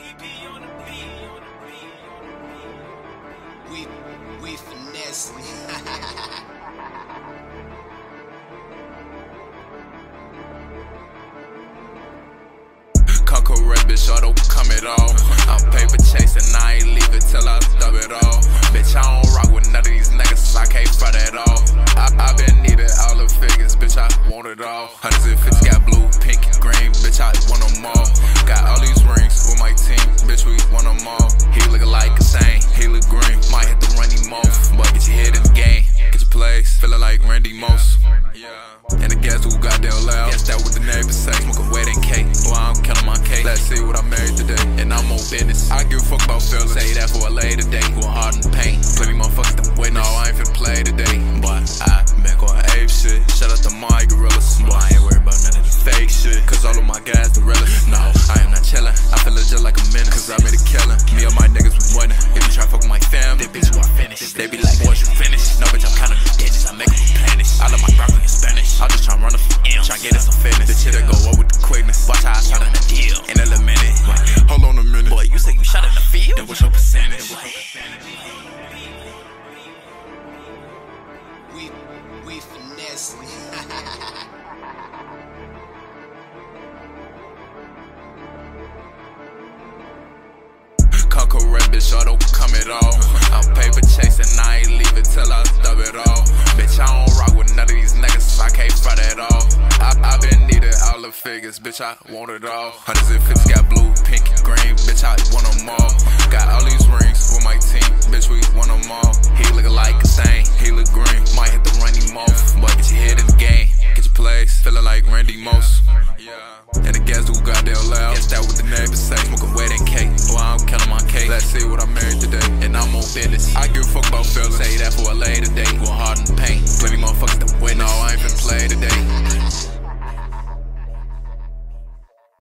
We finessing. Coco red bitch, I don't come at all. I'm paper chasing, I ain't leave it till I stub it all. Bitch, I don't rock with none of these niggas, so I can't fight at all. I been needing all the figures, bitch, I want it all. 150 got blue, pink, green, bitch, I want them all. Got all these rings with my team, bitch, we want them all. He looking like a saint, he look green, might hit the runny mouth. But get your head in the game, get your place, feeling like Randy Moss. And the guess who got down loud, guess that what the neighbors say. Smoking wedding cake, boy, I don't count on my cake. Let's see what I married today, and I'm on business. I give a fuck about feelings, say that for a later day. Going hard in the paint, play me motherfuckers the witness. No, I ain't finna play today, but I been going ape shit. Shout out to my gorillas, boy, I ain't worried about none of this fake shit, cause all of my guys the relics. No, I am not chillin', I feel it just like a minute, cause I made a killin'. Me and my niggas was winning. If you try to fuck with my fam, they bitch who I finish. They be like, boy, you finished. No bitch, I'm kinda ditches, I make them replenish. I love my broccoli in Spanish, I just tryna run a M, tryna get us some fitness. The shit that go up with the quickness, watch how I shot in the deal. In a little minute, hold on a minute. Boy, you say you shot in the field? Then what's your percentage? We finessing. Coco red bitch, I don't come at all. I'm paper chasing, I ain't leave it till I stub it all. Bitch, I don't rock with none of these niggas, so I can't fight at all. I been needing all the figures, bitch, I want it all. 150 got blue, pink, green, bitch, I want them all. Got all these rings with my team, bitch, we want them all. He looking like a saint, he look green, might hit the runny mouth. Boy, get your head in the game, get your place, feeling like Randy Moss. And the guess who got down loud, guess that what the neighbors say. Smoking wedding cake, boy, I don't count on my cake. Let's see what I married today, and I'm on business. I give a fuck about feelings, say that for a later date. Going hard in the paint, play me motherfuckers the witness. No, I ain't been played today.